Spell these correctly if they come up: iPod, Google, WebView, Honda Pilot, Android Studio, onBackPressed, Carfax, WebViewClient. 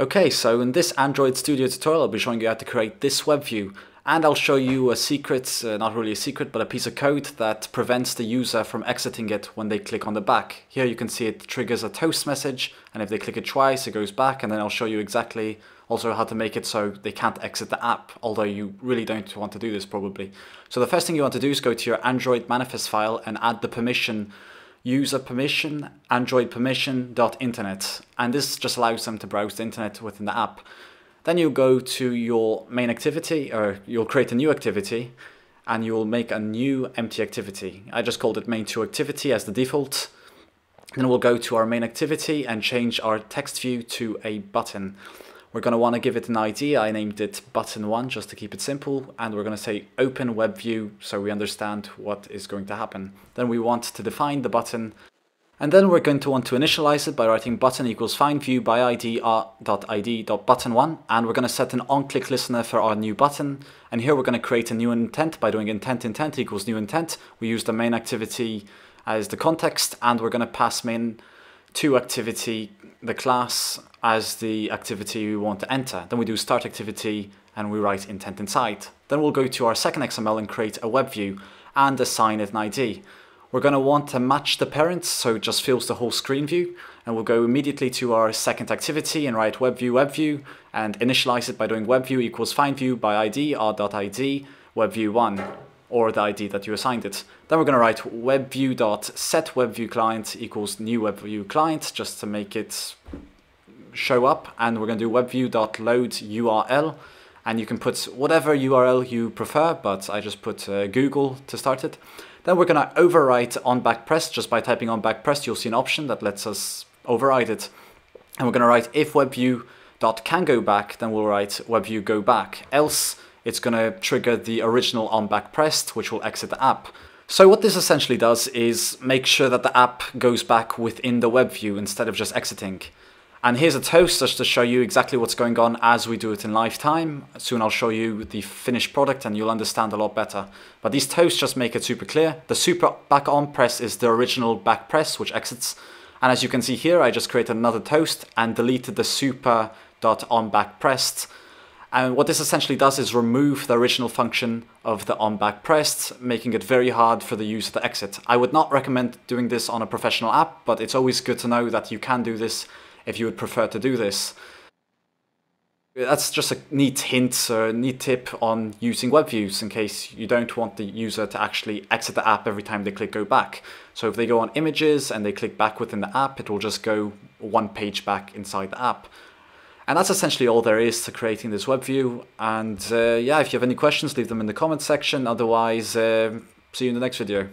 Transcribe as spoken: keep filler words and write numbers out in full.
Okay, so in this Android Studio tutorial, I'll be showing you how to create this web view, and I'll show you a secret, uh, not really a secret, but a piece of code that prevents the user from exiting it when they click on the back. Here you can see it triggers a toast message, and if they click it twice, it goes back, and then I'll show you exactly also how to make it so they can't exit the app, although you really don't want to do this probably. So the first thing you want to do is go to your Android manifest file and add the permission user permission, Android permission dot internet, and this just allows them to browse the internet within the app. Then you'll go to your main activity, or you'll create a new activity, and you'll make a new empty activity. I just called it main two activity as the default. Then we'll go to our main activity and change our text view to a button. We're going to want to give it an I D. I named it button one just to keep it simple, and we're going to say open web view so we understand what is going to happen. Then we want to define the button, and then we're going to want to initialize it by writing button equals find view by I D r.id.button one, and we're going to set an on-click listener for our new button, and here we're going to create a new intent by doing intent intent equals new intent. We use the main activity as the context, and we're going to pass main to activity the class as the activity we want to enter. Then we do start activity and we write intent inside. Then we'll go to our second X M L and create a web view and assign it an I D. We're going to want to match the parents so it just fills the whole screen view, and we'll go immediately to our second activity and write web view web view and initialize it by doing web view equals find view by I D r.id web view one, or the I D that you assigned it. Then we're going to write webview.setWebViewClient equals new WebViewClient just to make it show up, and we're going to do webview.loadURL, and you can put whatever U R L you prefer, but I just put uh, Google to start it. Then we're going to overwrite onBackPressed. Just by typing onBackPressed you'll see an option that lets us override it, and we're going to write if webview.canGoBack, then we'll write webview.goBack, else it's going to trigger the original onBackPressed, which will exit the app. So what this essentially does is make sure that the app goes back within the web view instead of just exiting. And here's a toast just to show you exactly what's going on as we do it in lifetime. Soon I'll show you the finished product and you'll understand a lot better. But these toasts just make it super clear. The super back on press is the original back press, which exits. And as you can see here, I just created another toast and deleted the super.onBackPressed. And what this essentially does is remove the original function of the onBackPressed, making it very hard for the user to exit. I would not recommend doing this on a professional app, but it's always good to know that you can do this if you would prefer to do this. That's just a neat hint or a neat tip on using web views in case you don't want the user to actually exit the app every time they click go back. So if they go on images and they click back within the app, it will just go one page back inside the app. And that's essentially all there is to creating this web view. And uh, yeah, if you have any questions, leave them in the comment section. Otherwise, uh, see you in the next video.